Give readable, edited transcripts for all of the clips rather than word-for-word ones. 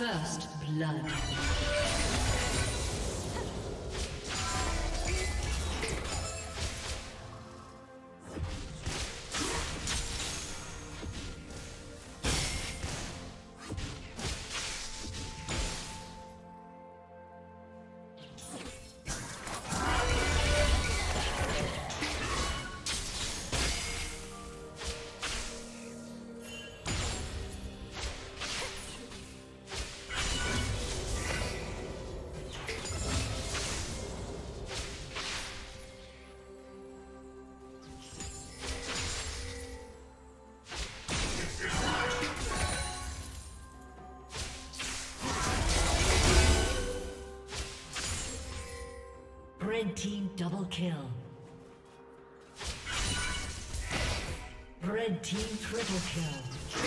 First blood. Red team double kill. Red team triple kill.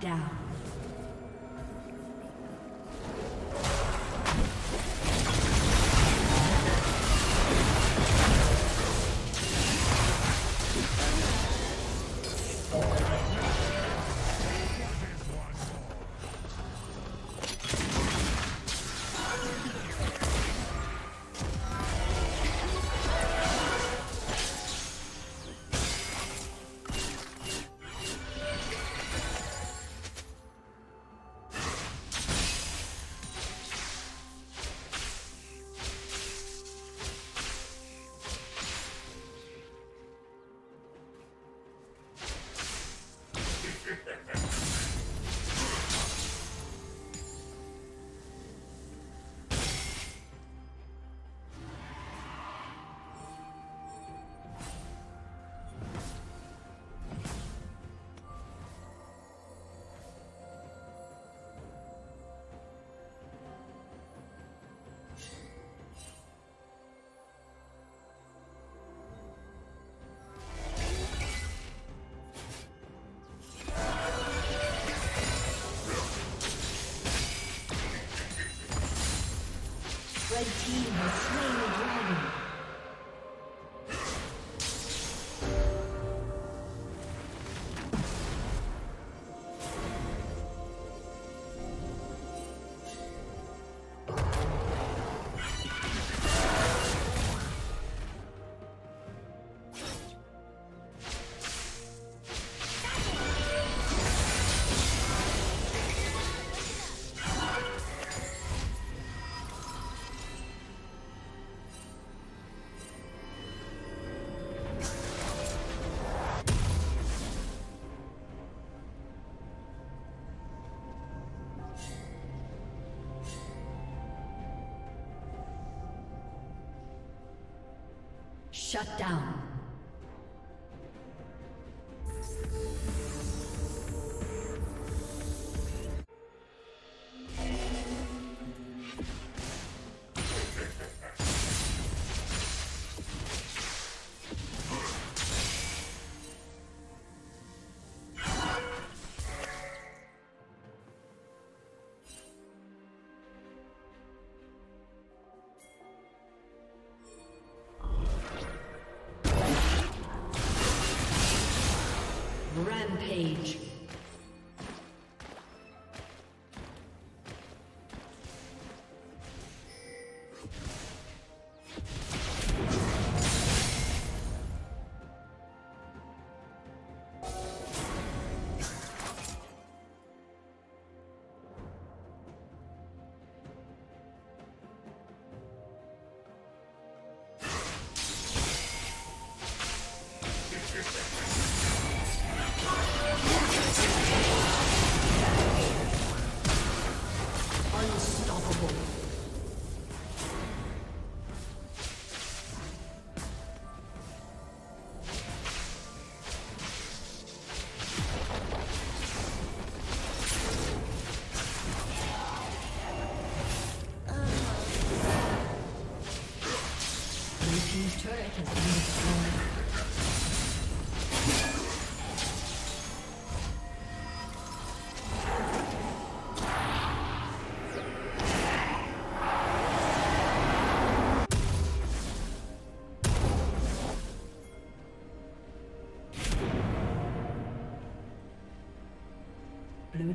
Down. Shut down. Page. Blue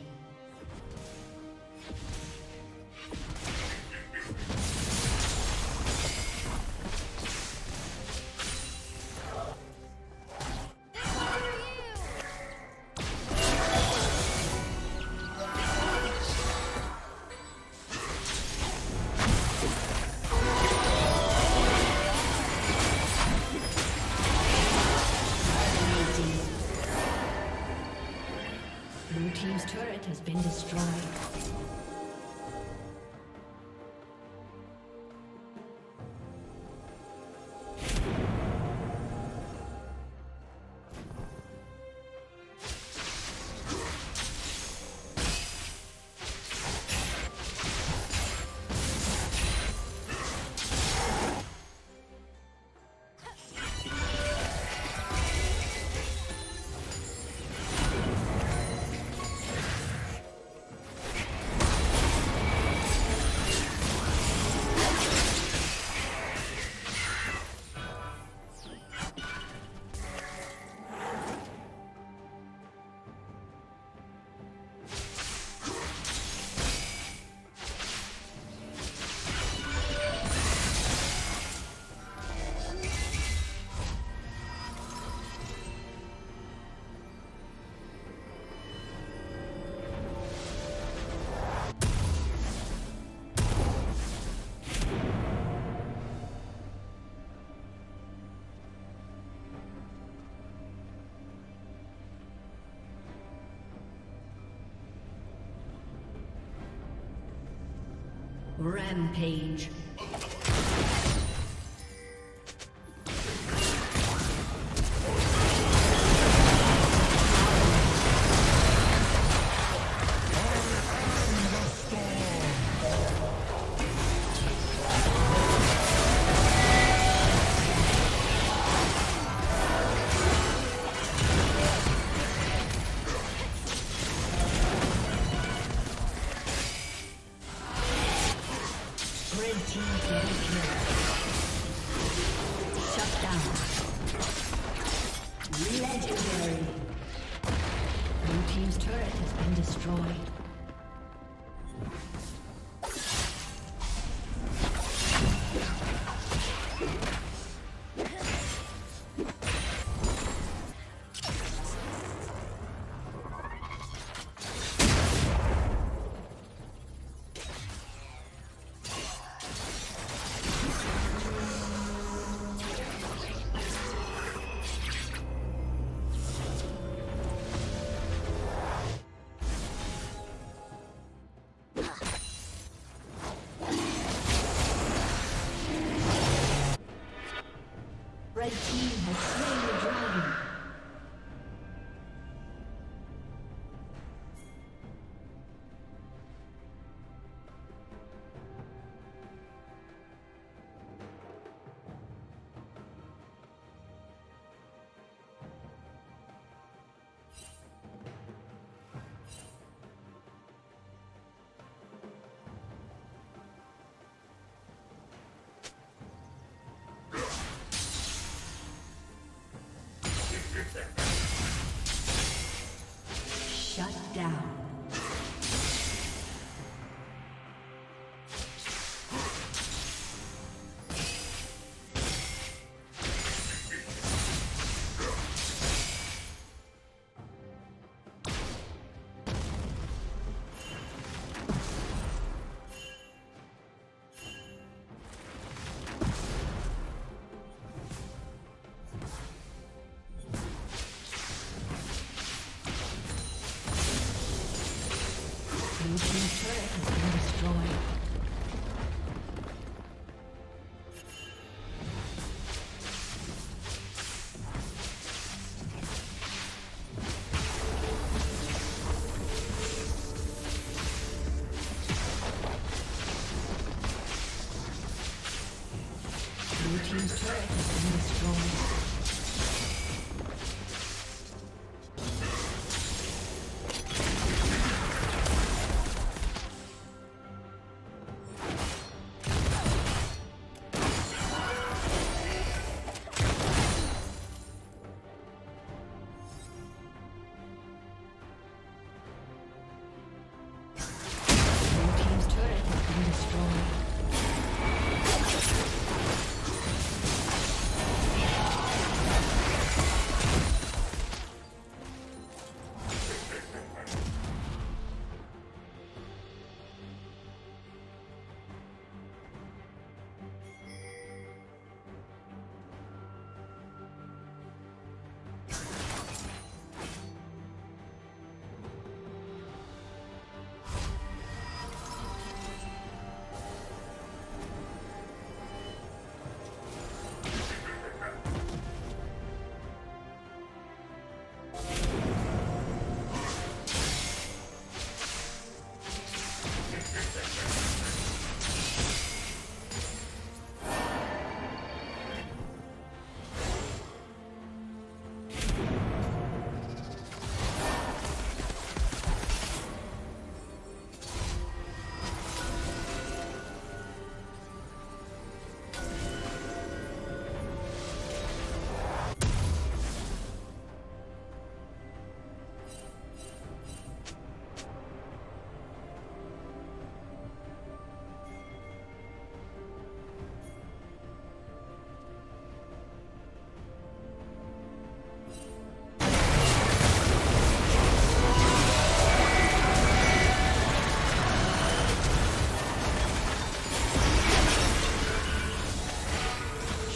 Rampage. Red team has slain the dragon. Blue team's turret has been destroyed. Blue team's turret has been destroyed.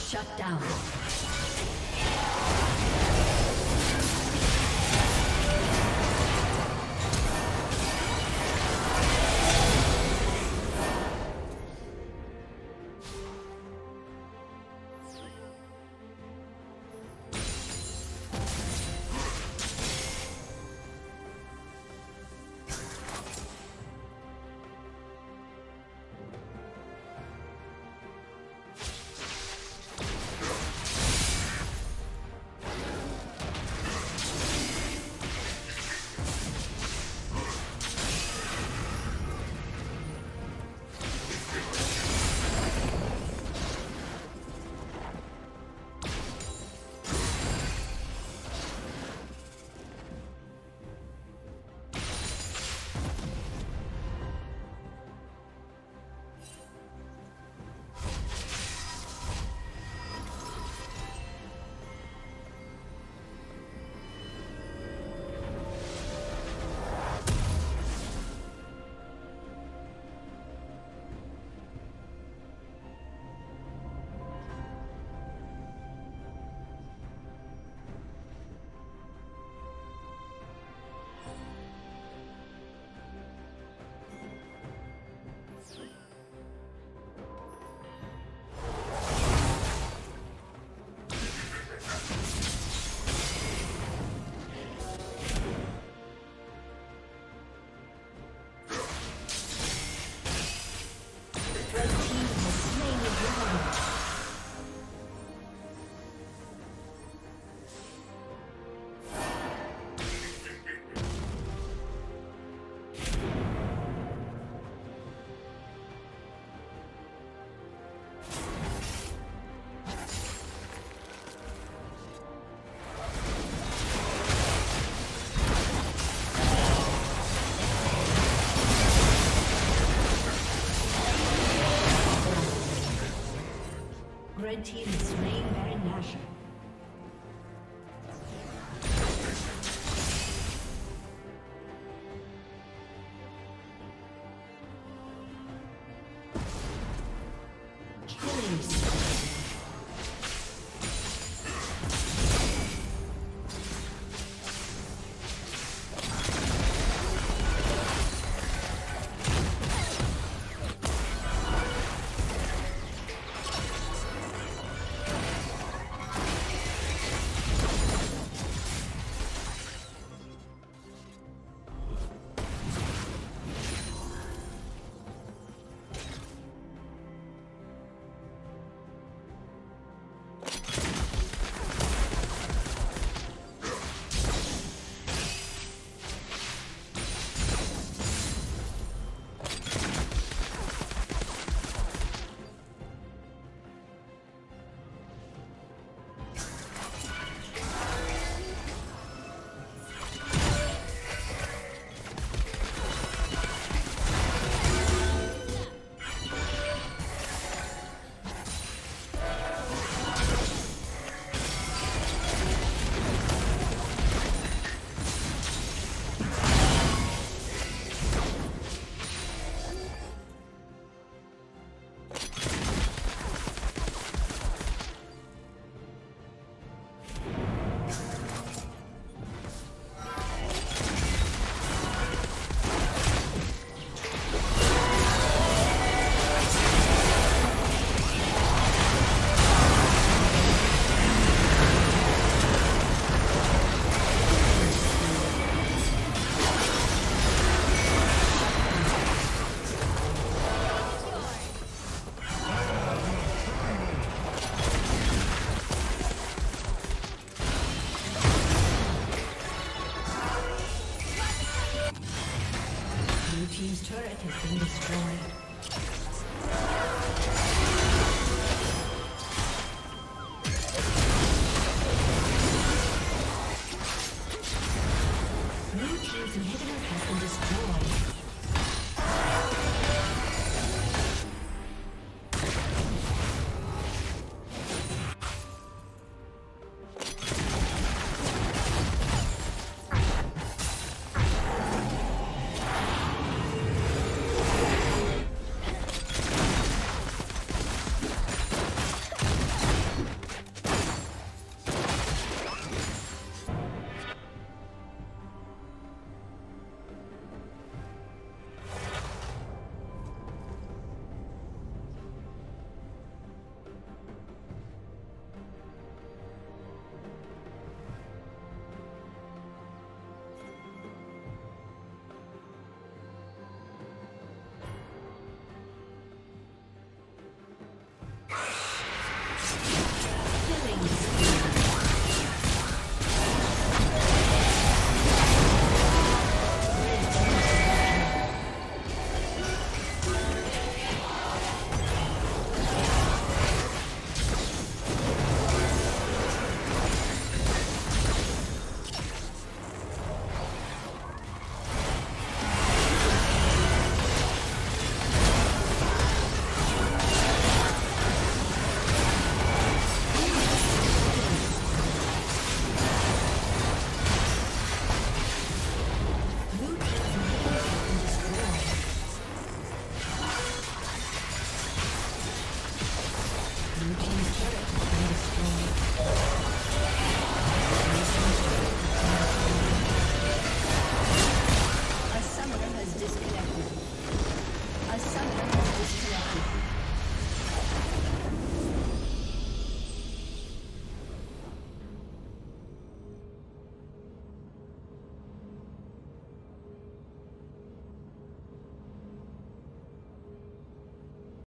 Shut down. Red team is slain Baron Nashor.